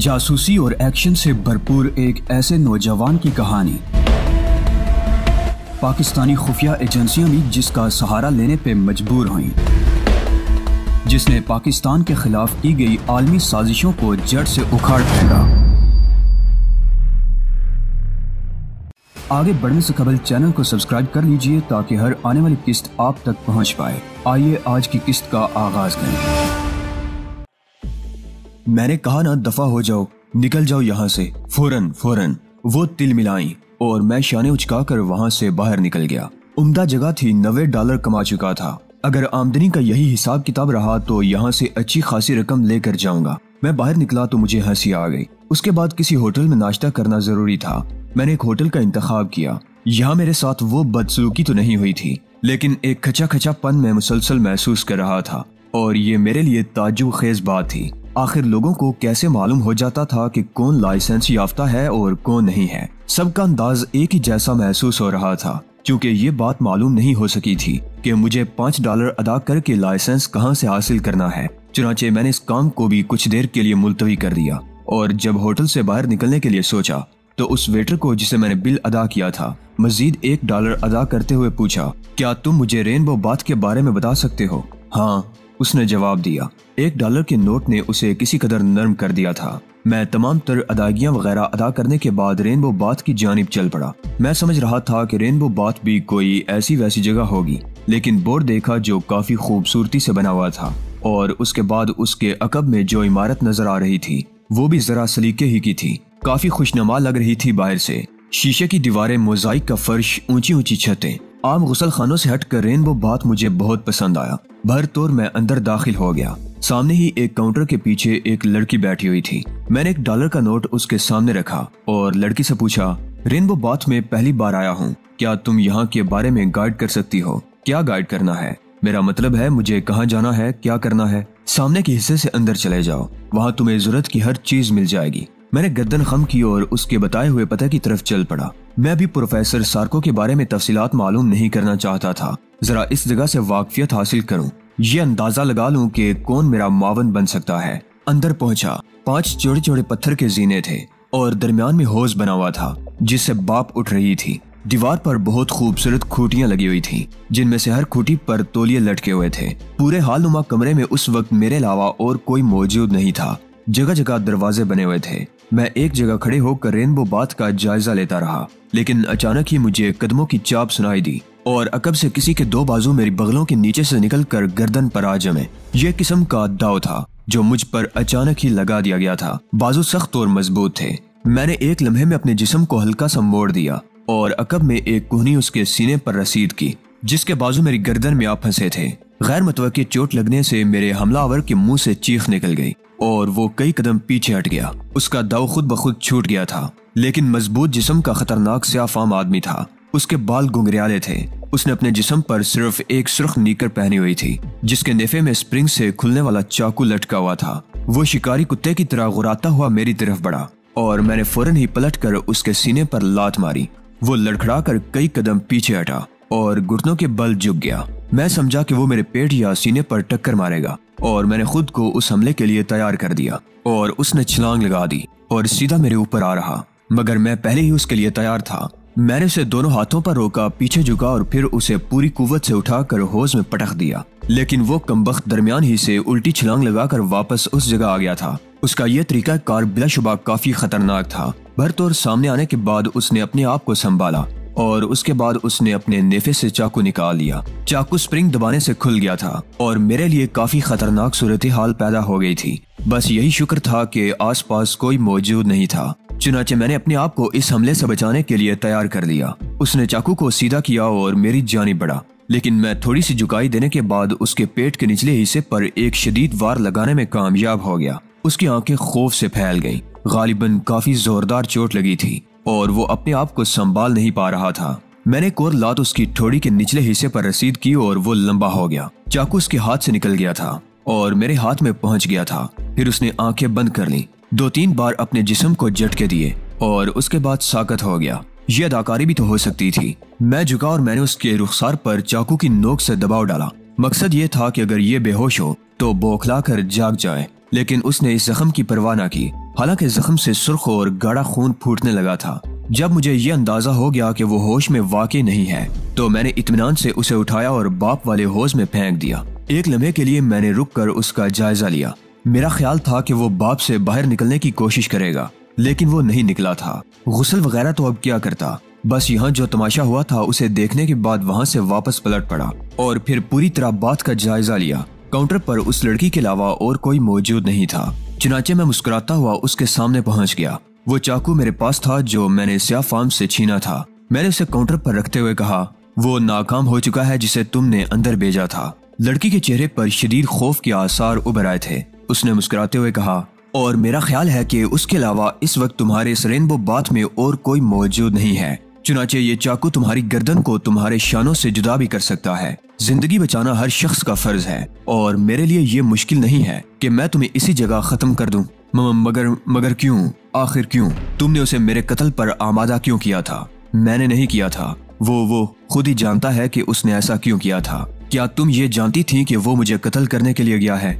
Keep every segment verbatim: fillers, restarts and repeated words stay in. जासूसी और एक्शन से भरपूर एक ऐसे नौजवान की कहानी। पाकिस्तानी खुफिया एजेंसियां भी जिसका सहारा लेने पे मजबूर हुईं, जिसने पाकिस्तान के खिलाफ की गई आलमी साजिशों को जड़ से उखाड़ फेंका। आगे बढ़ने से पहले चैनल को सब्सक्राइब कर लीजिए ताकि हर आने वाली किस्त आप तक पहुंच पाए। आइए आज की किस्त का आगाज करें। मैंने कहा ना, दफा हो जाओ, निकल जाओ यहाँ से, फौरन फौरन। वो तिल मिलाई और मैं शाने उचकाकर वहाँ से बाहर निकल गया। उम्दा जगह थी, नब्बे डॉलर कमा चुका था। अगर आमदनी का यही हिसाब किताब रहा तो यहाँ से अच्छी खासी रकम लेकर जाऊंगा। मैं बाहर निकला तो मुझे हंसी आ गई। उसके बाद किसी होटल में नाश्ता करना जरूरी था। मैंने एक होटल का इंतखाब किया। यहाँ मेरे साथ वो बदसलूकी तो नहीं हुई थी, लेकिन एक खचा खचा पन मैं मुसलसल महसूस कर रहा था और ये मेरे लिए ताज्जुब खेज बात थी। आखिर लोगों को कैसे मालूम हो जाता था कि कौन लाइसेंस याफ्ता है और कौन नहीं है। सबका अंदाज एक ही जैसा महसूस हो रहा था, क्योंकि ये बात मालूम नहीं हो सकी थी कि मुझे पाँच डॉलर अदा करके लाइसेंस कहाँ से हासिल करना है। चुनाचे मैंने इस काम को भी कुछ देर के लिए मुलतवी कर दिया और जब होटल से बाहर निकलने के लिए सोचा तो उस वेटर को, जिसे मैंने बिल अदा किया था, मजीद एक डॉलर अदा करते हुए पूछा, क्या तुम मुझे रेनबो बाथ के बारे में बता सकते हो? हाँ, उसने जवाब दिया। एक डॉलर के नोट ने उसे किसी कदर नरम कर दिया था। मैं तमाम तर अदायगियाँ वगैरह अदा करने के बाद रेनबो बाथ की जानिब चल पड़ा। मैं समझ रहा था कि रेनबो बाथ भी कोई ऐसी वैसी जगह होगी, लेकिन बोर्ड देखा जो काफी खूबसूरती से बना हुआ था और उसके बाद उसके अकब में जो इमारत नजर आ रही थी वो भी जरा सलीके ही की थी। काफी खुशनुमा लग रही थी बाहर से। शीशे की दीवारें, मोजाइक का फर्श, ऊंची ऊंची छतें। आम गुसलखानों से हटकर रेनबो बाथ मुझे बहुत पसंद आया। भरतौर मैं अंदर दाखिल हो गया। सामने ही एक काउंटर के पीछे एक लड़की बैठी हुई थी। मैंने एक डॉलर का नोट उसके सामने रखा और लड़की से पूछा, रेनबो बाथ में पहली बार आया हूँ, क्या तुम यहाँ के बारे में गाइड कर सकती हो? क्या गाइड करना है? मेरा मतलब है मुझे कहाँ जाना है, क्या करना है। सामने के हिस्से से अंदर चले जाओ, वहाँ तुम्हें जरूरत की हर चीज मिल जाएगी। मैंने गर्दन खम की और उसके बताए हुए पते की तरफ चल पड़ा। मैं भी प्रोफेसर सार्को के बारे में तफसीलात मालूम नहीं करना चाहता था, जरा इस जगह से वाकफियत हासिल करूं, ये अंदाजा लगा लूं कि कौन मेरा मावन बन सकता है। अंदर पहुंचा। पांच चौड़े चौड़े पत्थर के जीने थे और दरमियान में हौज बना हुआ था जिससे बाप उठ रही थी। दीवार पर बहुत खूबसूरत खूंटियां लगी हुई थी जिनमें से हर खूंटी पर तौलिए लटके हुए थे। पूरे हालनुमा कमरे में उस वक्त मेरे अलावा और कोई मौजूद नहीं था। जगह जगह दरवाजे बने हुए थे। मैं एक जगह खड़े होकर रेनबो बाथ का जायजा लेता रहा, लेकिन अचानक ही मुझे कदमों की चाप सुनाई दी और अकब से किसी के दो बाजू मेरी बगलों के नीचे से निकलकर गर्दन पर आ जमे। यह किस्म का दाव था जो मुझ पर अचानक ही लगा दिया गया था। बाजू सख्त और मजबूत थे। मैंने एक लम्हे में अपने जिस्म को हल्का सा मोड़ दिया और अकब में एक कुहनी उसके सीने पर रसीद की जिसके बाजू मेरी गर्दन में आ फंसे थे। गैर मुतवक्की चोट लगने से मेरे हमलावर के मुंह से चीख निकल गई और वो कई कदम पीछे हट गया। उसका दाव खुद बखुद छूट गया था, लेकिन मजबूत जिस्म का खतरनाक सियाहफाम आदमी था। उसके बाल घुंघराले थे। उसने अपने जिस्म पर सिर्फ एक सुर्ख नीकर पहनी हुई थी जिसके नेफे में स्प्रिंग से खुलने वाला चाकू लटका हुआ था। वो शिकारी कुत्ते की तरह गुर्राता हुआ मेरी तरफ बढ़ा और मैंने फौरन ही पलट कर उसके सीने पर लात मारी। वो लड़खड़ा कर कई कदम पीछे हटा और घुटनों के बल झुक गया। मैं समझा कि वो मेरे पेट या सीने पर टक्कर मारेगा और मैंने खुद को उस हमले के लिए तैयार कर दिया और उसने छलांग लगा दी और सीधा मेरे ऊपर आ रहा, मगर मैं पहले ही उसके लिए तैयार था। मैंने उसे दोनों हाथों पर रोका, पीछे झुका और फिर उसे पूरी कुव्वत से उठाकर हौज में पटक दिया, लेकिन वो कमबख्त दरमियान ही से उल्टी छलांग लगाकर वापस उस जगह आ गया था। उसका यह तरीका कार बिलाशुबा काफी खतरनाक था। भरतौर सामने आने के बाद उसने अपने आप को संभाला और उसके बाद उसने अपने नेफे से चाकू निकाल लिया। चाकू स्प्रिंग दबाने से खुल गया था और मेरे लिए काफी खतरनाक सूरत हाल पैदा हो गई थी। बस यही शुक्र था कि आसपास कोई मौजूद नहीं था। चुनाचे मैंने अपने आप को इस हमले से बचाने के लिए तैयार कर लिया। उसने चाकू को सीधा किया और मेरी जानिब बढ़ा, लेकिन मैं थोड़ी सी झुकाई देने के बाद उसके पेट के निचले हिस्से पर एक शदीद वार लगाने में कामयाब हो गया। उसकी आंखें खौफ से फैल गईं। गालिबन काफी जोरदार चोट लगी थी और वो अपने आप को संभाल नहीं पा रहा था। मैंने एक और लात उसकी ठोड़ी के निचले हिस्से पर रसीद की और वो लंबा हो गया। चाकू उसके हाथ से निकल गया था और मेरे हाथ में पहुंच गया था। फिर उसने आंखें बंद कर लीं, दो तीन बार अपने जिस्म को झटके दिए और उसके बाद साकत हो गया। ये अदाकारी भी तो हो सकती थी। मैं झुका और मैंने उसके रुखसार पर चाकू की नोक से दबाव डाला। मकसद ये था कि अगर ये बेहोश हो तो बौखला कर जाग जाए, लेकिन उसने इस जख्म की परवाह न की हालांकि जख्म से सुर्ख और गाढ़ा खून फूटने लगा था। जब मुझे ये अंदाजा हो गया कि वो होश में वाकई नहीं है तो मैंने इत्मीनान से उसे उठाया और बाप वाले हौज में फेंक दिया। एक लम्हे के लिए मैंने रुककर उसका जायजा लिया। मेरा ख्याल था कि वो बाप से बाहर निकलने की कोशिश करेगा, लेकिन वो नहीं निकला था। गुस्ल वगैरह तो अब क्या करता, बस यहाँ जो तमाशा हुआ था उसे देखने के बाद वहाँ से वापस पलट पड़ा और फिर पूरी तरह बात का जायजा लिया। काउंटर पर उस लड़की के अलावा और कोई मौजूद नहीं था। चुनाचे मैं मुस्कुराता हुआ उसके सामने पहुँच गया। वो चाकू मेरे पास था जो मैंने स्या फार्म से छीना था। मैंने उसे काउंटर पर रखते हुए कहा, वो नाकाम हो चुका है जिसे तुमने अंदर भेजा था। लड़की के चेहरे पर शदीद खौफ के आसार उभर आए थे। उसने मुस्कुराते हुए कहा, और मेरा ख्याल है कि उसके अलावा इस वक्त तुम्हारे इस रेनबो बाथ में और कोई मौजूद नहीं है। चुनाचे ये चाकू तुम्हारी गर्दन को तुम्हारे शानों से जुदा भी कर सकता है। जिंदगी बचाना हर शख्स का फर्ज है और मेरे लिए ये मुश्किल नहीं है कि मैं तुम्हें इसी जगह खत्म कर दूं। मगर मगर क्यों, आखिर क्यों तुमने उसे मेरे कत्ल पर आमादा क्यों किया था? मैंने नहीं किया था। वो वो खुद ही जानता है कि उसने ऐसा क्यों किया था। क्या तुम ये जानती थी कि वो मुझे कत्ल करने के लिए गया है?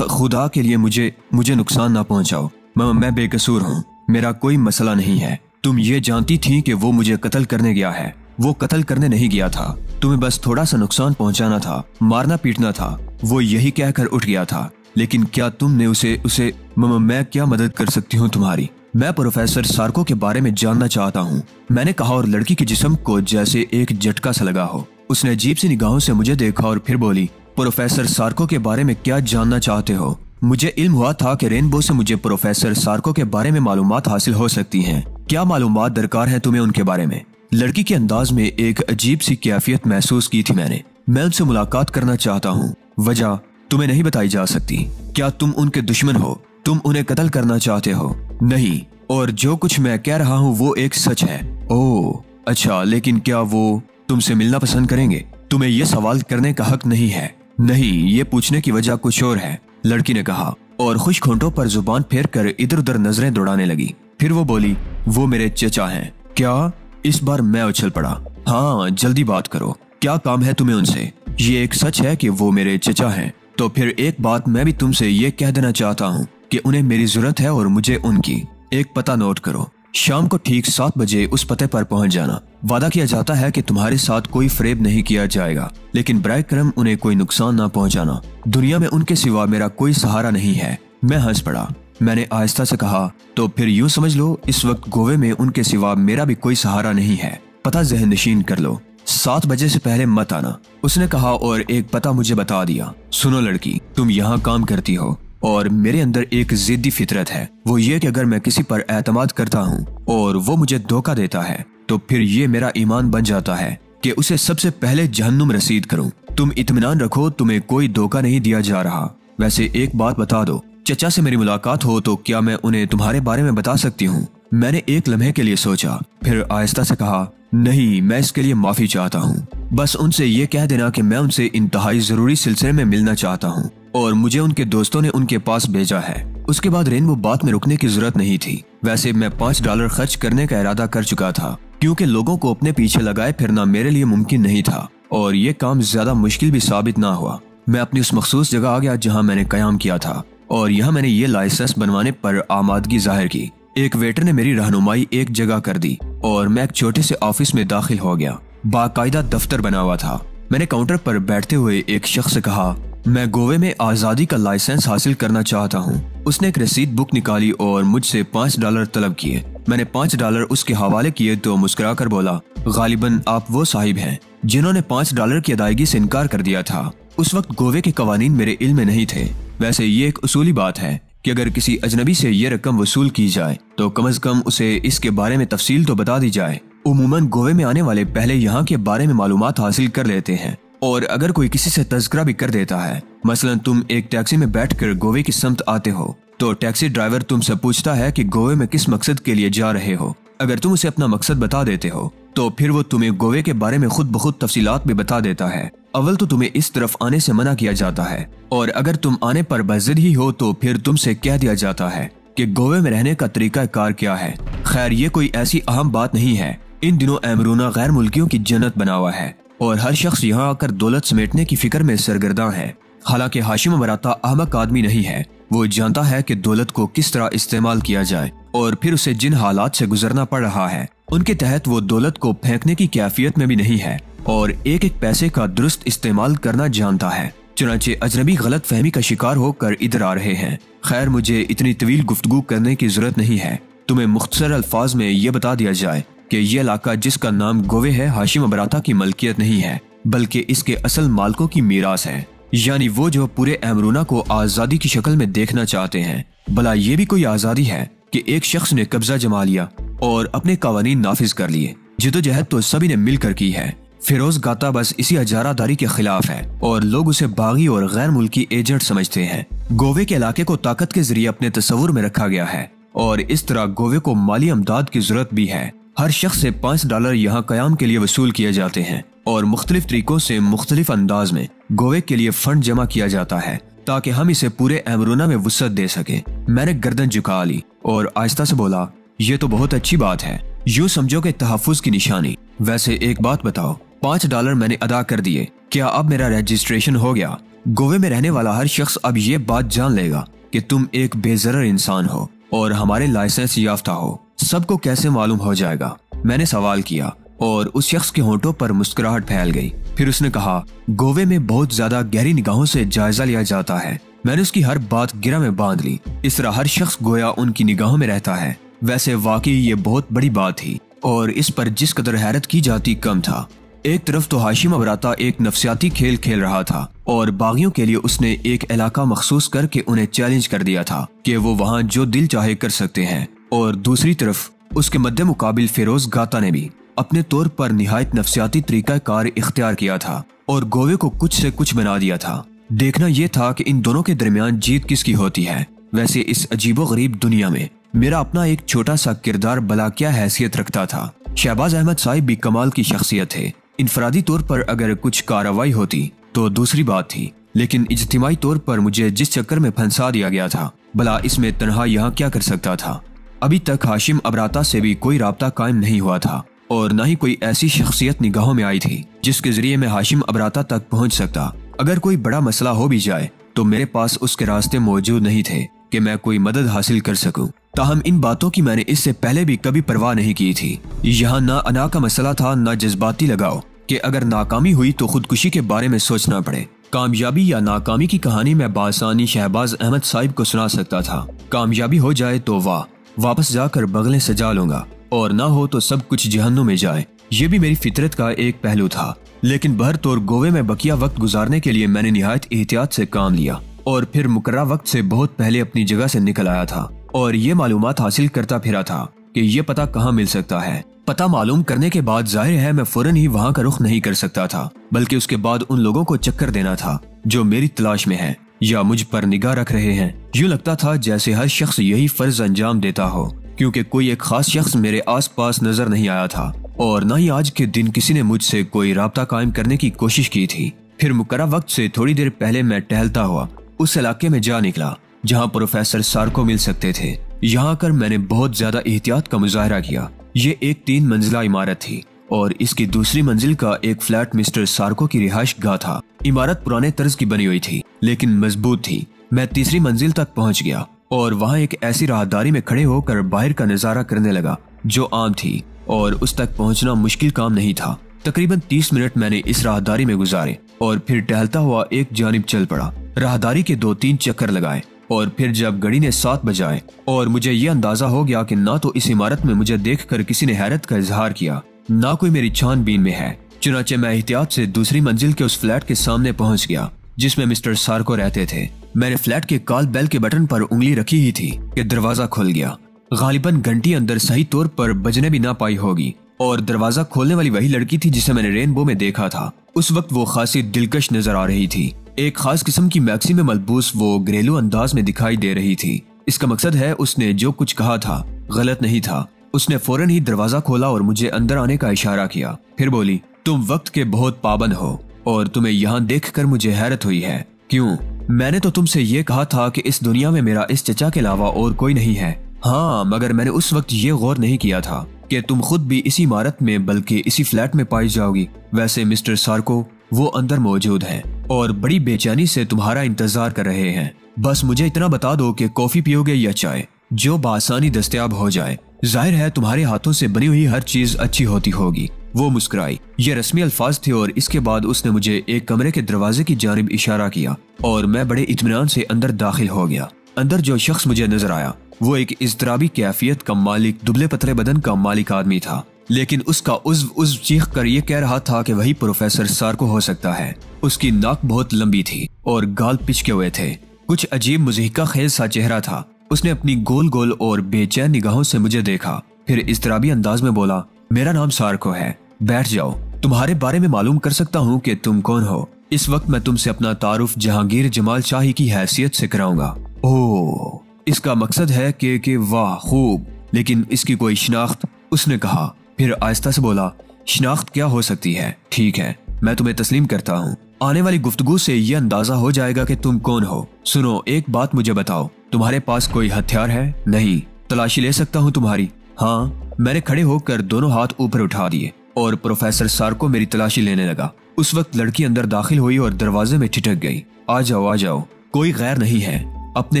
खुदा के लिए मुझे मुझे नुकसान ना पहुंचाओ। मैं बेकसूर हूँ, मेरा कोई मसला नहीं है। तुम ये जानती थी कि वो मुझे कत्ल करने गया है। वो कत्ल करने नहीं गया था, तुम्हें बस थोड़ा सा नुकसान पहुंचाना था, मारना पीटना था। वो यही कहकर उठ गया था। लेकिन क्या तुमने उसे उसे मैं क्या मदद कर सकती हूँ तुम्हारी? मैं प्रोफेसर सार्को के बारे में जानना चाहता हूँ, मैंने कहा, और लड़की के जिस्म को जैसे एक झटका सा लगा हो। उसने अजीब सी निगाहों से मुझे देखा और फिर बोली, प्रोफेसर सार्को के बारे में क्या जानना चाहते हो? मुझे इल्म हुआ था कि रेनबो से मुझे प्रोफेसर सार्को के बारे में मालूमात हासिल हो सकती हैं। क्या मालूमात दरकार है तुम्हें उनके बारे में? लड़की के अंदाज में एक अजीब सी कैफियत महसूस की थी मैंने। मैं उनसे मुलाकात करना चाहता हूँ। वजह तुम्हें नहीं बताई जा सकती। क्या तुम उनके दुश्मन हो? तुम उन्हें कत्ल करना चाहते हो? नहीं, और जो कुछ मैं कह रहा हूँ वो एक सच है। ओह अच्छा, लेकिन क्या वो तुमसे मिलना पसंद करेंगे? तुम्हें ये सवाल करने का हक नहीं है। नहीं, ये पूछने की वजह कुछ और है, लड़की ने कहा और खुशखोंटों पर जुबान फेरकर इधर उधर नजरें दौड़ाने लगी। फिर वो बोली, वो मेरे चचा हैं। क्या? इस बार मैं उछल पड़ा। हाँ जल्दी बात करो, क्या काम है तुम्हें उनसे? ये एक सच है कि वो मेरे चचा हैं। तो फिर एक बात मैं भी तुमसे ये कह देना चाहता हूँ कि उन्हें मेरी जरूरत है और मुझे उनकी। एक पता नोट करो, शाम को ठीक सात बजे उस पते पर पहुंच जाना। वादा किया जाता है कि तुम्हारे साथ कोई फरेब नहीं किया जाएगा, लेकिन बराए करम उन्हें कोई नुकसान ना पहुंचाना। दुनिया में उनके सिवा मेरा कोई सहारा नहीं है। मैं हंस पड़ा। मैंने आहिस्ता से कहा, तो फिर यूं समझ लो इस वक्त गोवे में उनके सिवा मेरा भी कोई सहारा नहीं है। पता जहन नशीन कर लो, सात बजे से पहले मत आना, उसने कहा और एक पता मुझे बता दिया। सुनो लड़की, तुम यहाँ काम करती हो और मेरे अंदर एक जिद्दी फितरत है। वो ये कि अगर मैं किसी पर एतमाद करता हूँ और वो मुझे धोखा देता है तो फिर ये मेरा ईमान बन जाता है कि उसे सबसे पहले जहन्नुम रसीद करूँ। तुम इत्मीनान रखो, तुम्हें कोई धोखा नहीं दिया जा रहा। वैसे एक बात बता दो, चचा से मेरी मुलाकात हो तो क्या मैं उन्हें तुम्हारे बारे में बता सकती हूँ? मैंने एक लम्हे के लिए सोचा, फिर आहिस्ता से कहा, नहीं, मैं इसके लिए माफी चाहता हूँ। बस उनसे ये कह देना कि मैं उनसे इंतहाई जरूरी सिलसिले में मिलना चाहता हूँ और मुझे उनके दोस्तों ने उनके पास भेजा है। उसके बाद रेनबो बात में रुकने की जरूरत नहीं थी। वैसे मैं पाँच डॉलर खर्च करने का इरादा कर चुका था क्योंकि लोगों को अपने पीछे लगाए फिरना मेरे लिए मुमकिन नहीं था और ये काम ज्यादा मुश्किल भी साबित ना हुआ। मैं अपनी उस मखसूस जगह आ गया जहाँ मैंने कयाम किया था और यहाँ मैंने ये लाइसेंस बनवाने पर आमादगी जाहिर की। एक वेटर ने मेरी रहनुमाई एक जगह कर दी और मैं एक छोटे से ऑफिस में दाखिल हो गया। बाकायदा दफ्तर बना हुआ था। मैंने काउंटर पर बैठते हुए एक शख्स से कहा, मैं गोवे में आज़ादी का लाइसेंस हासिल करना चाहता हूँ। उसने एक रसीद बुक निकाली और मुझसे पाँच डॉलर तलब किए। मैंने पाँच डॉलर उसके हवाले किए तो मुस्कुराकर बोला, गालिबन आप वो साहिब हैं जिन्होंने पाँच डॉलर की अदायगी से इनकार कर दिया था। उस वक्त गोवे के कवानीन मेरे इल्म में नहीं थे। वैसे ये एक उसूली बात है कि अगर किसी अजनबी से ये रकम वसूल की जाए तो कम अज़ कम उसे इसके बारे में तफसील तो बता दी जाए। उमूमन गोवे में आने वाले पहले यहाँ के बारे में मालूमात हासिल कर लेते हैं और अगर कोई किसी से तज़किरा भी कर देता है, मसलन तुम एक टैक्सी में बैठकर गोवे की सम्त आते हो तो टैक्सी ड्राइवर तुमसे पूछता है कि गोवे में किस मकसद के लिए जा रहे हो। अगर तुम उसे अपना मकसद बता देते हो तो फिर वो तुम्हें गोवे के बारे में खुद बखुद तफसीलात भी बता देता है। अव्वल तो तुम्हें इस तरफ आने से मना किया जाता है और अगर तुम आने पर बज़िद ही हो तो फिर तुमसे कह दिया जाता है कि गोवे में रहने का तरीक़ाकार क्या है। खैर ये कोई ऐसी अहम बात नहीं है। इन दिनों एमरूना गैर मुल्कियों की जन्नत बना हुआ है और हर शख्स यहाँ आकर दौलत समेटने की फिक्र में सरगर्दा है। हालांकि हाशिम बराता अहमक आदमी नहीं है वो जानता है कि दौलत को किस तरह इस्तेमाल किया जाए और फिर उसे जिन हालात से गुजरना पड़ रहा है उनके तहत वो दौलत को फेंकने की कैफियत में भी नहीं है और एक एक पैसे का दुरुस्त इस्तेमाल करना जानता है। चुनाचे अजनबी गलत फहमी का शिकार होकर इधर आ रहे हैं। खैर, मुझे इतनी तवील गुफ्तगू करने की जरूरत नहीं है, तुम्हें मुख्तसर अल्फाज में ये बता दिया जाए कि ये इलाका जिसका नाम गोवे है हाशिम अबराता की मलकियत नहीं है बल्कि इसके असल मालिकों की मीरास है, यानी वो जो पूरे अमरूना को आज़ादी की शक्ल में देखना चाहते हैं। भला ये भी कोई आज़ादी है कि एक शख्स ने कब्जा जमा लिया और अपने कानून नाफिज कर लिए? जिदोजहद तो सभी ने मिलकर की है। फिरोज गाता बस इसी अजारादारी के खिलाफ है और लोग उसे बागी और गैर मुल्की एजेंट समझते हैं। गोवे के इलाके को ताकत के जरिए अपने तस्वुर में रखा गया है और इस तरह गोवे को माली अमदाद की जरूरत भी है। हर शख्स से पाँच डॉलर यहाँ कयाम के लिए वसूल किए जाते हैं और मुख्तलिफ तरीकों से मुख्तलिफ अंदाज में गोवे के लिए फंड जमा किया जाता है ताकि हम इसे पूरे अमरूना में वसअत दे सके। मैंने गर्दन झुका ली और आहिस्ता से बोला, ये तो बहुत अच्छी बात है, यूँ समझो कि तहफ़्फ़ुज़ की निशानी। वैसे एक बात बताओ, पाँच डॉलर मैंने अदा कर दिए, क्या अब मेरा रजिस्ट्रेशन हो गया? गोवे में रहने वाला हर शख्स अब ये बात जान लेगा कि तुम एक बेजरर इंसान हो और हमारे लाइसेंस याफ्ता हो। सबको कैसे मालूम हो जाएगा? मैंने सवाल किया और उस शख्स के होंठों पर मुस्कुराहट फैल गई। फिर उसने कहा, गोवे में बहुत ज्यादा गहरी निगाहों से जायजा लिया जाता है। मैंने उसकी हर बात गिरा में बांध ली। इस तरह हर शख्स गोया उनकी निगाहों में रहता है। वैसे वाकई ये बहुत बड़ी बात थी और इस पर जिस कदर हैरत की जाती कम था। एक तरफ तो हाशिम अबराता एक नफसियाती खेल खेल रहा था और बागियों के लिए उसने एक इलाका मखसूस करके उन्हें चैलेंज कर दिया था कि वो वहाँ जो दिल चाहे कर सकते हैं, और दूसरी तरफ उसके मद्दे मुकाबिल फिरोज गाता ने भी अपने तौर पर निहायत नफसियाती तरीका कार इख्तियार किया था और गोवे को कुछ से कुछ बना दिया था। देखना यह था कि इन दोनों के दरमियान जीत किसकी होती है। वैसे इस अजीबो गरीब दुनिया में मेरा अपना एक छोटा सा किरदार भला क्या हैसियत रखता था। शहबाज अहमद साहिब भी कमाल की शख्सियत थे। इनफरादी तौर पर अगर कुछ कार्रवाई होती तो दूसरी बात थी, लेकिन इज्तिमाई तौर पर मुझे जिस चक्कर में फंसा दिया गया था, भला इसमें तन्हा यहाँ क्या कर सकता था। अभी तक हाशिम अबराता से भी कोई राबता कायम नहीं हुआ था और न ही कोई ऐसी शख्सियत निगाहों में आई थी जिसके जरिए मैं हाशिम अबराता तक पहुँच सकता। अगर कोई बड़ा मसला हो भी जाए तो मेरे पास उसके रास्ते मौजूद नहीं थे कि मैं कोई मदद हासिल कर सकूं। ताहम इन बातों की मैंने इससे पहले भी कभी परवाह नहीं की थी। यहाँ ना अना का मसला था ना जज्बाती लगाओ कि अगर नाकामी हुई तो खुदकुशी के बारे में सोचना पड़े। कामयाबी या नाकामी की कहानी मैं बासानी शहबाज अहमद साहिब को सुना सकता था। कामयाबी हो जाए तो वाह, वापस जाकर बगलें सजा लूंगा, और ना हो तो सब कुछ जहन्नुम में जाए। ये भी मेरी फितरत का एक पहलू था। लेकिन बहरतौर गोवे में बकिया वक्त गुजारने के लिए मैंने निहायत एहतियात से काम लिया और फिर मुकर्रा वक्त से बहुत पहले अपनी जगह से निकल आया था और ये मालूमात हासिल करता फिरा था कि ये पता कहाँ मिल सकता है। पता मालूम करने के बाद जाहिर है मैं फौरन ही वहाँ का रुख नहीं कर सकता था, बल्कि उसके बाद उन लोगों को चक्कर देना था जो मेरी तलाश में है या मुझ पर निगाह रख रहे हैं। यूँ लगता था जैसे हर शख्स यही फर्ज अंजाम देता हो, क्योंकि कोई एक खास शख्स मेरे आस पास नजर नहीं आया था और न ही आज के दिन किसी ने मुझसे कोई राबता कायम करने की कोशिश की थी। फिर मुकर्रा वक्त से थोड़ी देर पहले मैं टहलता हुआ उस इलाके में जा निकला जहाँ प्रोफेसर सार्को मिल सकते थे। यहाँ आकर मैंने बहुत ज्यादा एहतियात का मुजाहरा किया। ये एक तीन मंजिला इमारत थी और इसकी दूसरी मंजिल का एक फ्लैट मिस्टर सार्को की रिहाइश गाह था। इमारत पुराने तर्ज की बनी हुई थी लेकिन मजबूत थी। मैं तीसरी मंजिल तक पहुँच गया और वहाँ एक ऐसी राहदारी में खड़े होकर बाहर का नज़ारा करने लगा जो आम थी और उस तक पहुँचना मुश्किल काम नहीं था। तकरीबन तीस मिनट मैंने इस राहदारी में गुजारे और फिर टहलता हुआ एक जानिब चल पड़ा। राहदारी के दो तीन चक्कर लगाए और फिर जब घड़ी ने सात बजाए और मुझे ये अंदाजा हो गया कि ना तो इस इमारत में मुझे देखकर किसी ने हैरत का इजहार किया ना कोई मेरी छानबीन में है। चुनाचे मैं एहतियात से दूसरी मंजिल के उस फ्लैट के सामने पहुंच गया जिसमें मिस्टर सार्को रहते थे। मैंने फ्लैट के कॉल बेल के बटन पर उंगली रखी ही थी कि दरवाजा खुल गया। गालिबन घंटी अंदर सही तौर पर बजने भी ना पाई होगी और दरवाजा खोलने वाली वही लड़की थी जिसे मैंने रेनबो में देखा था। उस वक्त वो खासी दिलकश नजर आ रही थी। एक खास किस्म की मैक्सी में मलबूस वो घरेलू अंदाज में दिखाई दे रही थी। इसका मकसद है उसने जो कुछ कहा था गलत नहीं था। उसने फौरन ही दरवाजा खोला और मुझे अंदर आने का इशारा किया। फिर बोली, तुम वक्त के बहुत पाबंद हो और तुम्हें यहाँ देख कर मुझे हैरत हुई है। क्यों? मैंने तो तुमसे ये कहा था कि इस दुनिया में मेरा इस चचा के अलावा और कोई नहीं है। हाँ, मगर मैंने उस वक्त ये गौर नहीं किया था कि तुम खुद भी इसी इमारत में बल्कि इसी फ्लैट में पाई जाओगी। वैसे मिस्टर सार्को वो अंदर मौजूद हैं और बड़ी बेचैनी से तुम्हारा इंतजार कर रहे हैं। बस मुझे इतना बता दो कि कॉफी पियोगे या चाय, जो बासानी दस्तयाब हो जाए। जाहिर है तुम्हारे हाथों से बनी हुई हर चीज अच्छी होती होगी। वो मुस्कुराई। ये रस्मी अल्फाज थे और इसके बाद उसने मुझे एक कमरे के दरवाजे की जानिब इशारा किया और मैं बड़े इत्मीनान से अंदर दाखिल हो गया। अंदर जो शख्स मुझे नजर आया वो एक इज़तराबी कैफियत का मालिक, दुबले पतले बदन का मालिक आदमी था, लेकिन उसका उज्व उज्व चीख कर ये कह रहा था कि वही प्रोफेसर सार्को हो सकता है। उसकी नाक बहुत लंबी थी और गाल पिचके हुए थे। कुछ अजीब मुजहिका खेज सा चेहरा था। उसने अपनी गोल गोल और बेचैन निगाहों से मुझे देखा, फिर इज़तराबी अंदाज में बोला, मेरा नाम सार्को है, बैठ जाओ। तुम्हारे बारे में मालूम कर सकता हूँ कि तुम कौन हो? इस वक्त मैं तुमसे अपना तारुफ जहांगीर जमाल शाही की हैसियत से कराऊंगा। ओह, इसका मकसद है कि कि वाह खूब, लेकिन इसकी कोई शिनाख्त? उसने कहा, फिर आहिस्ता से बोला, शिनाख्त क्या हो सकती है? ठीक है, मैं तुम्हें तस्लीम करता हूँ। आने वाली गुफ्तगू से ये अंदाजा हो जाएगा कि तुम कौन हो। सुनो, एक बात मुझे बताओ, तुम्हारे पास कोई हथियार है? नहीं। तलाशी ले सकता हूँ तुम्हारी? हाँ। मैंने खड़े होकर दोनों हाथ ऊपर उठा दिए और प्रोफेसर सार्को मेरी तलाशी लेने लगा। उस वक्त लड़की अंदर दाखिल हुई और दरवाजे में ठिठक गई। आ जाओ, आ जाओ, कोई गैर नहीं है, अपने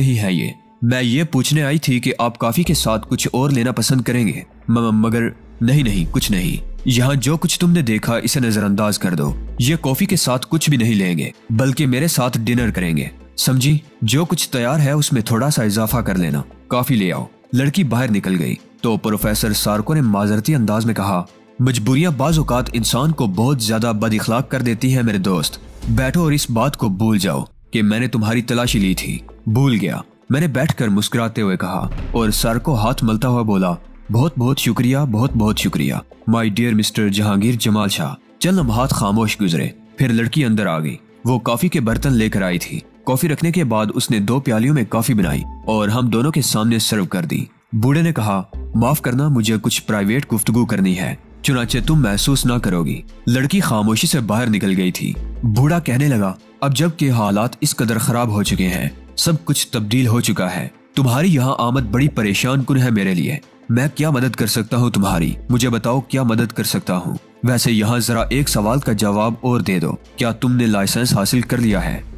ही है ये। मैं ये पूछने आई थी कि आप काफी के साथ कुछ और लेना पसंद करेंगे? मगर नहीं नहीं, कुछ नहीं। यहाँ जो कुछ तुमने देखा इसे नजरअंदाज कर दो। ये कॉफी के साथ कुछ भी नहीं लेंगे, बल्कि मेरे साथ डिनर करेंगे, समझी? जो कुछ तैयार है उसमें थोड़ा सा इजाफा कर लेना। काफी ले आओ। लड़की बाहर निकल गई तो प्रोफेसर सार्को ने माजरती अंदाज में कहा, मजबूरियां बाज़ औक़ात इंसान को बहुत ज्यादा बद इखलाक कर देती है मेरे दोस्त। बैठो और इस बात को भूल जाओ कि मैंने तुम्हारी तलाशी ली थी। भूल गया, मैंने बैठकर मुस्कुराते हुए कहा, और सार्को हाथ मलता हुआ बोला, बहुत बहुत शुक्रिया, बहुत बहुत शुक्रिया my dear mister Jahangir Jamal Shah. चंद लम्हात खामोश गुजरे, फिर लड़की अंदर आ गई। वो कॉफी के बर्तन लेकर आई थी। कॉफी रखने के बाद उसने दो प्यालियों में कॉफी बनाई और हम दोनों के सामने सर्व कर दी। बूढ़े ने कहा, माफ करना, मुझे कुछ प्राइवेट गुफ्तगू करनी है, चुनाचे तुम महसूस ना करोगी। लड़की खामोशी से बाहर निकल गई थी। बूढ़ा कहने लगा, अब जब के हालात इस कदर खराब हो चुके हैं, सब कुछ तब्दील हो चुका है, तुम्हारी यहाँ आमद बड़ी परेशान कुन है मेरे लिए। मैं क्या मदद कर सकता हूँ तुम्हारी? मुझे बताओ, क्या मदद कर सकता हूँ? वैसे यहाँ जरा एक सवाल का जवाब और दे दो, क्या तुमने लाइसेंस हासिल कर लिया है?